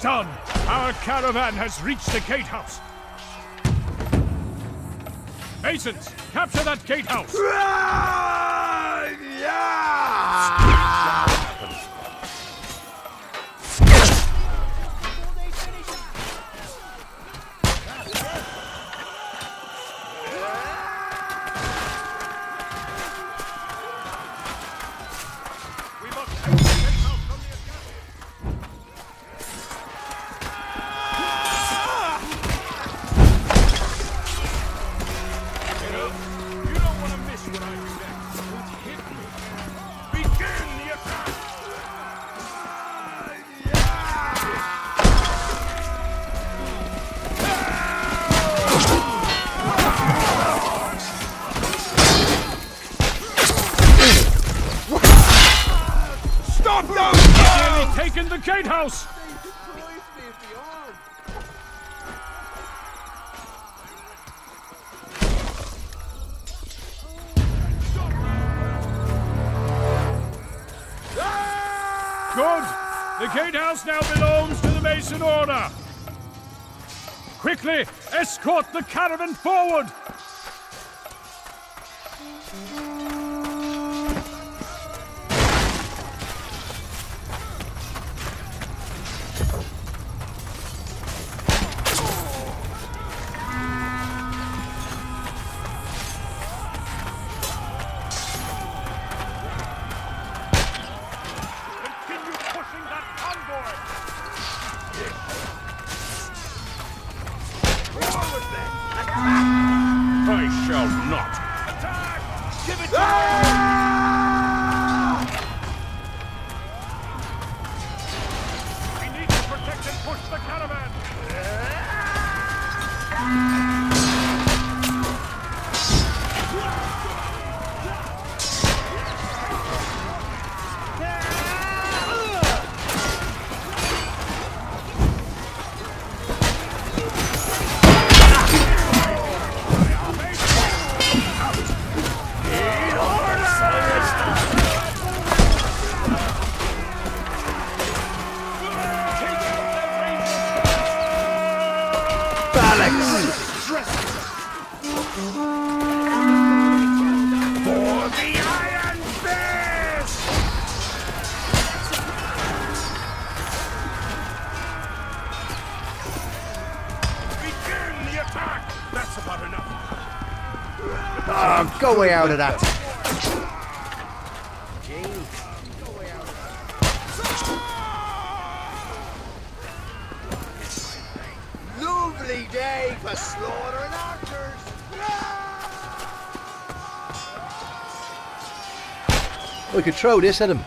Done! Our caravan has reached the gatehouse! Masons, capture that gatehouse! In the gatehouse! Good! The gatehouse now belongs to the Mason Order! Quickly, escort the caravan forward! I shall not. Attack! Give it to me! We need to protect and push the caravan! Oh, go way out of that. Lovely day for slaughtering archers. We could throw this at him.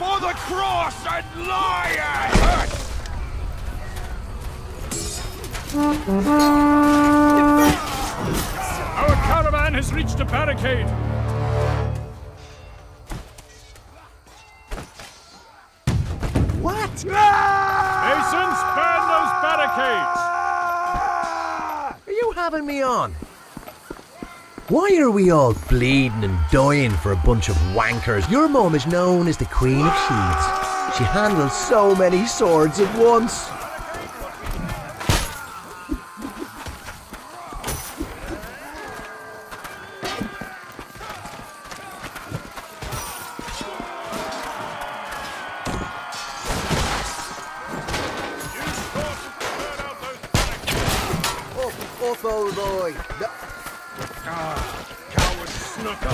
For the cross and lion! Our caravan has reached a barricade. What? Masons, ban those barricades! Are you having me on? Why are we all bleeding and dying for a bunch of wankers? Your mum is known as the Queen of Sheaths. She handles so many swords at once. fool, boy. No. Ah, coward snuck up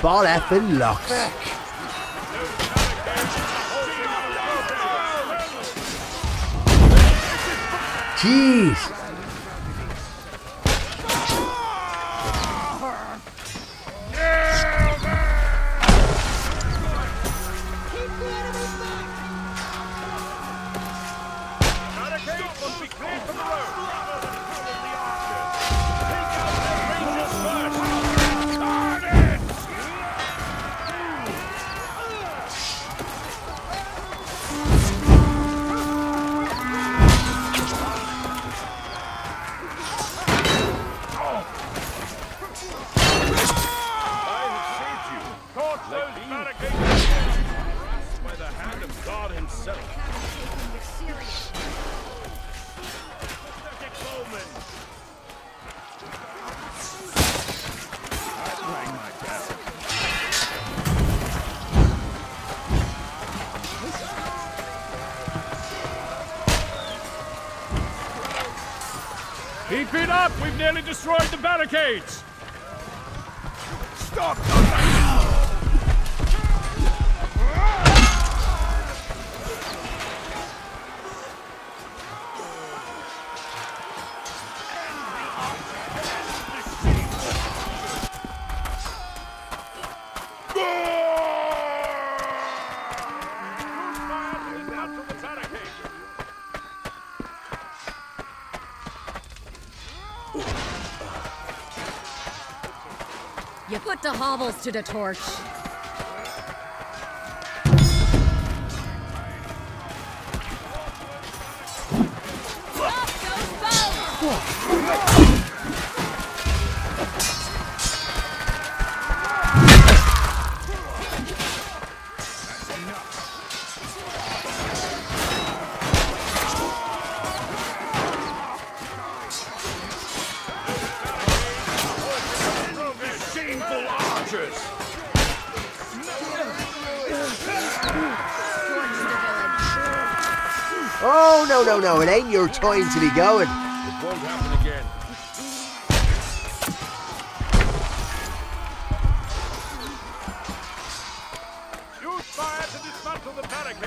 on me. Ball effing locks. Jeez. Keep it up! We've nearly destroyed the barricades! Stop! You put the hobbles to the torch. Oh, no, no, no, it ain't your time to be going. It won't happen again. Use fire to dismantle the barricade.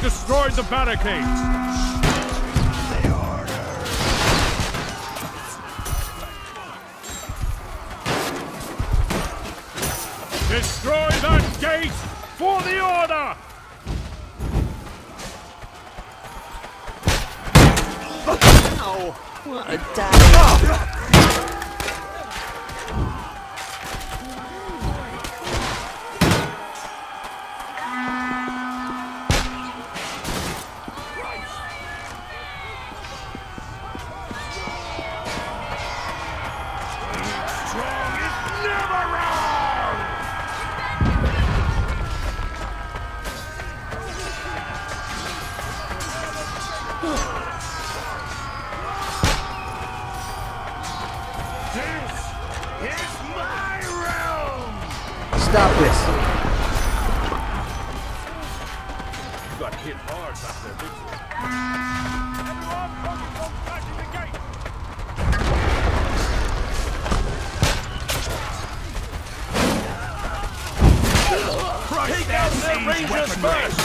Destroyed the barricades. Destroy that gate for the order. Ow! What a damn! Stop this. You got hit hard back there, didn't you? Everyone, focus on cracking the gate. Take out their rangers first.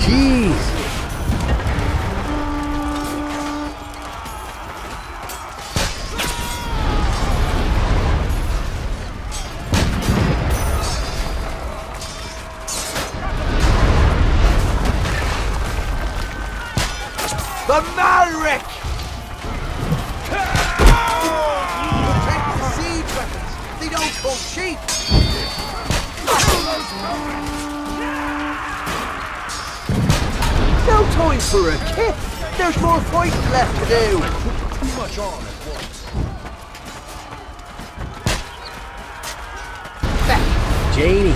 Jeez. The Malric! Take the siege weapons! They don't go cheap! No time for a kick! There's more fighting left to do! Too much on at once. Back! Janie!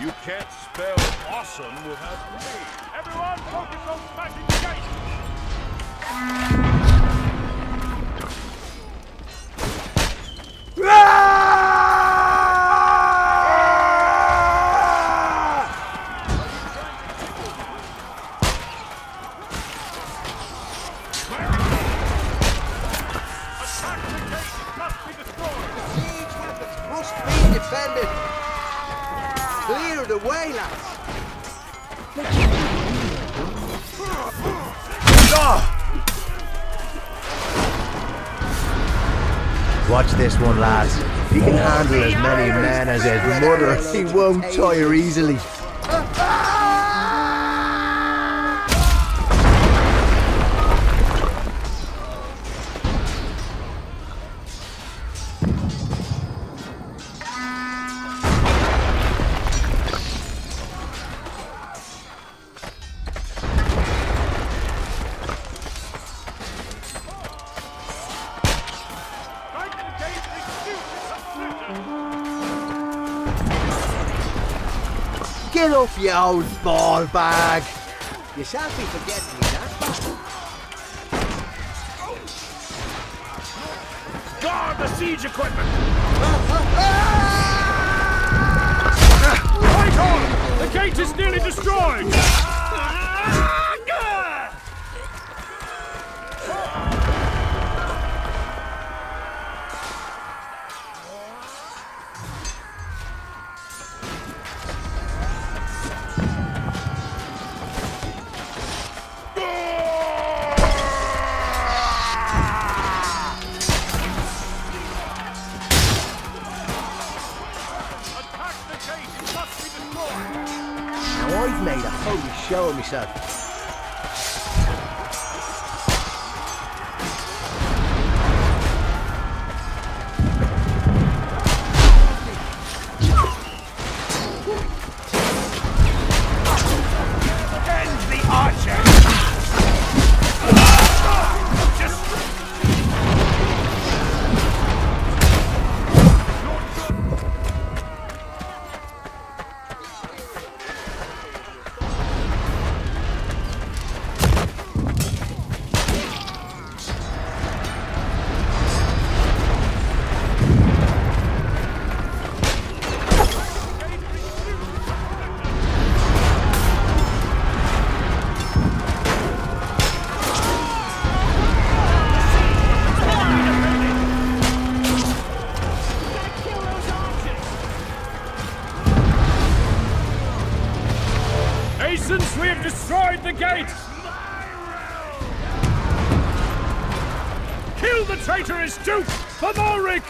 You can't spell awesome without me. Everyone focus on smashing the gate! Attack the gate! It must be destroyed! The siege weapons must be defended! Clear the way, lads! Watch this one, lads. If he can handle as many men as his mother, he won't tire easily. Get off your old ball bag! You shan't be forgetting me that battle. Guard the siege equipment! Right on! The gate is nearly destroyed! I've made a holy show of myself. End the archer! Kill the traitorous Duke Pomoric!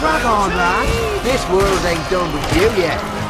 Drag on, lad. This world ain't done with you yet.